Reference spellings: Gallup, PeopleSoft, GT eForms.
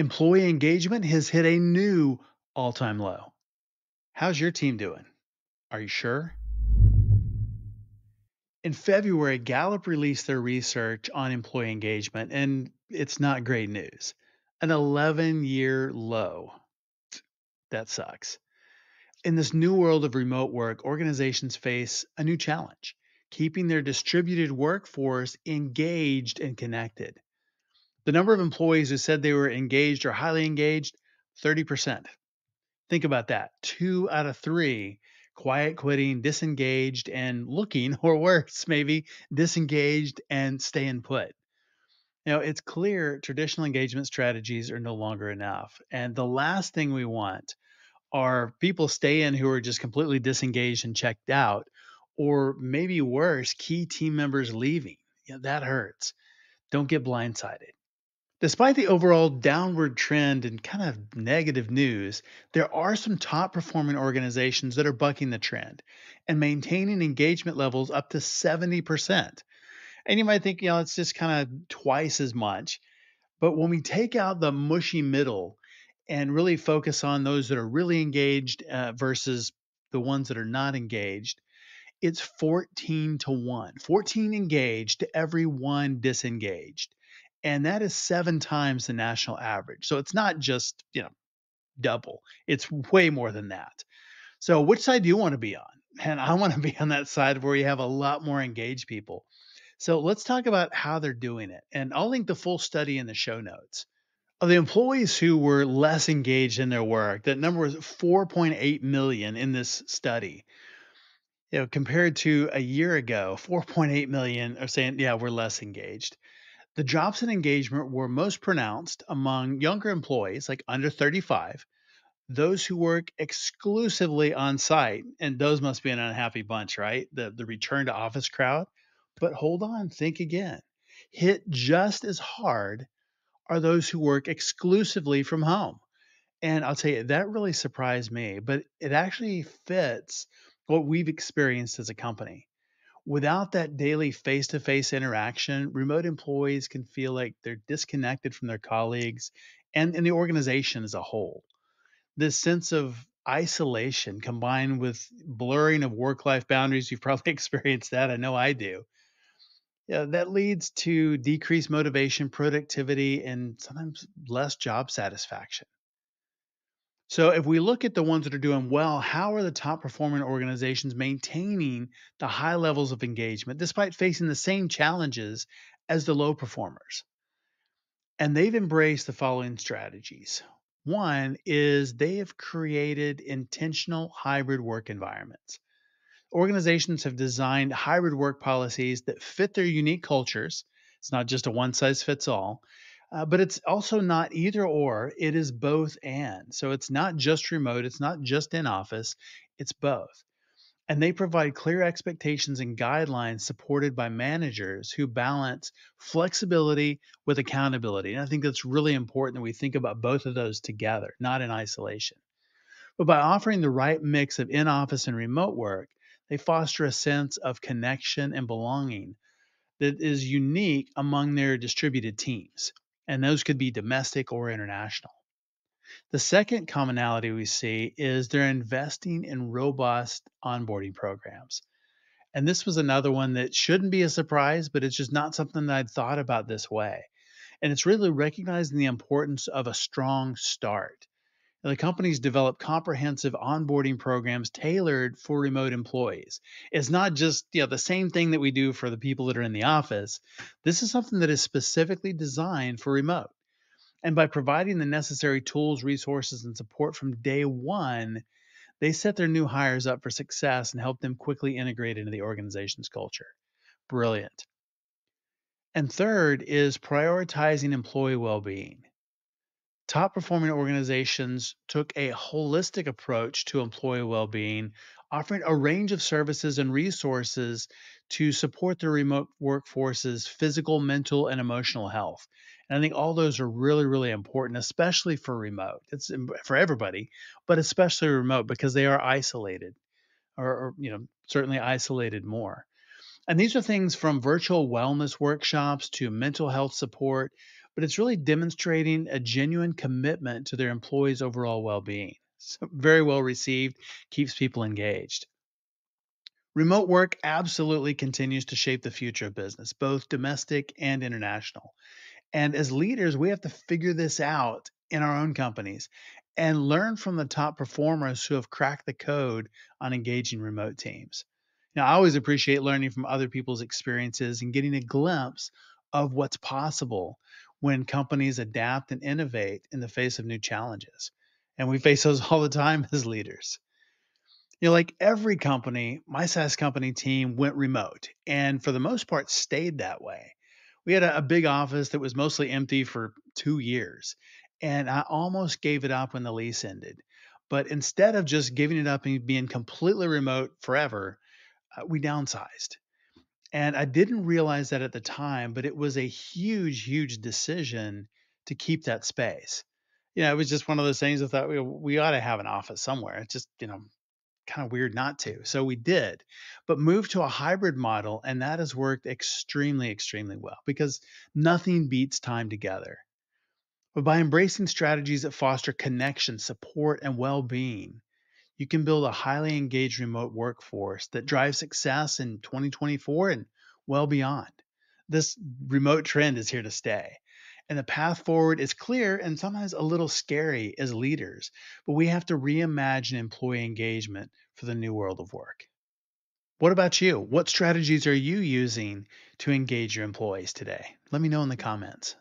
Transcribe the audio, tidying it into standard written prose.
Employee engagement has hit a new all-time low. How's your team doing? Are you sure? In February, Gallup released their research on employee engagement, and it's not great news. An 11-year low. That sucks. In this new world of remote work, organizations face a new challenge, keeping their distributed workforce engaged and connected. The number of employees who said they were engaged or highly engaged, 30%. Think about that. 2 out of 3. Quiet quitting, disengaged and looking, or worse, maybe disengaged and staying put. Now, it's clear traditional engagement strategies are no longer enough. And the last thing we want are people stay in who are just completely disengaged and checked out, or maybe worse, key team members leaving. Yeah, that hurts. Don't get blindsided. Despite the overall downward trend and kind of negative news, there are some top-performing organizations that are bucking the trend and maintaining engagement levels up to 70%. And you might think, it's just kind of twice as much. But when we take out the mushy middle and really focus on those that are really engaged versus the ones that are not engaged, it's 14-to-1, 14 engaged to every one disengaged. And that is 7 times the national average. So it's not just, double. It's way more than that. So which side do you want to be on? And I want to be on that side where you have a lot more engaged people. So let's talk about how they're doing it. And I'll link the full study in the show notes. Of the employees who were less engaged in their work, that number was 4.8 million in this study. Compared to a year ago, 4.8 million are saying, we're less engaged. The drops in engagement were most pronounced among younger employees, like under 35, those who work exclusively on site, and those must be an unhappy bunch, right? The return to office crowd. But hold on, think again. Hit just as hard are those who work exclusively from home. And I'll tell you, that really surprised me, but it actually fits what we've experienced as a company. Without that daily face-to-face interaction, remote employees can feel like they're disconnected from their colleagues and the organization as a whole. This sense of isolation combined with blurring of work-life boundaries, you've probably experienced that, I know I do. That leads to decreased motivation, productivity, and sometimes less job satisfaction. So if we look at the ones that are doing well, how are the top performing organizations maintaining the high levels of engagement despite facing the same challenges as the low performers? And they've embraced the following strategies. One is they have created intentional hybrid work environments. Organizations have designed hybrid work policies that fit their unique cultures. It's not just a one-size-fits-all. But it's also not either or, it is both and. So it's not just remote, it's not just in office, it's both. And they provide clear expectations and guidelines supported by managers who balance flexibility with accountability. And I think that's really important that we think about both of those together, not in isolation. But by offering the right mix of in-office and remote work, they foster a sense of connection and belonging that is unique among their distributed teams. And those could be domestic or international. The second commonality we see is they're investing in robust onboarding programs. And this was another one that shouldn't be a surprise, but it's just not something that I'd thought about this way. And it's really recognizing the importance of a strong start. The companies develop comprehensive onboarding programs tailored for remote employees. It's not just the same thing that we do for the people that are in the office. This is something that is specifically designed for remote. And by providing the necessary tools, resources, and support from day one, they set their new hires up for success and help them quickly integrate into the organization's culture. Brilliant. And third is prioritizing employee well-being. Top performing organizations took a holistic approach to employee well-being, offering a range of services and resources to support their remote workforce's physical, mental, and emotional health. And I think all those are really, really important, especially for remote. It's for everybody, but especially remote because they are isolated or certainly isolated more. And these are things from virtual wellness workshops to mental health support. but it's really demonstrating a genuine commitment to their employees' overall well-being. So very well received, keeps people engaged. Remote work absolutely continues to shape the future of business, both domestic and international. And as leaders, we have to figure this out in our own companies and learn from the top performers who have cracked the code on engaging remote teams. Now, I always appreciate learning from other people's experiences and getting a glimpse of what's possible when companies adapt and innovate in the face of new challenges. And we face those all the time as leaders. You know, like every company, my SaaS company team went remote and for the most part stayed that way. We had a big office that was mostly empty for 2 years, and I almost gave it up when the lease ended. But instead of just giving it up and being completely remote forever, we downsized. And I didn't realize that at the time, but it was a huge, huge decision to keep that space. You know, it was just one of those things I thought we ought to have an office somewhere. It's just, you know, kind of weird not to. So we did, but moved to a hybrid model, and that has worked extremely, extremely well because nothing beats time together. But by embracing strategies that foster connection, support, and well-being, you can build a highly engaged remote workforce that drives success in 2024 and well beyond. This remote trend is here to stay. And the path forward is clear and sometimes a little scary as leaders, but we have to reimagine employee engagement for the new world of work. What about you? What strategies are you using to engage your employees today? Let me know in the comments.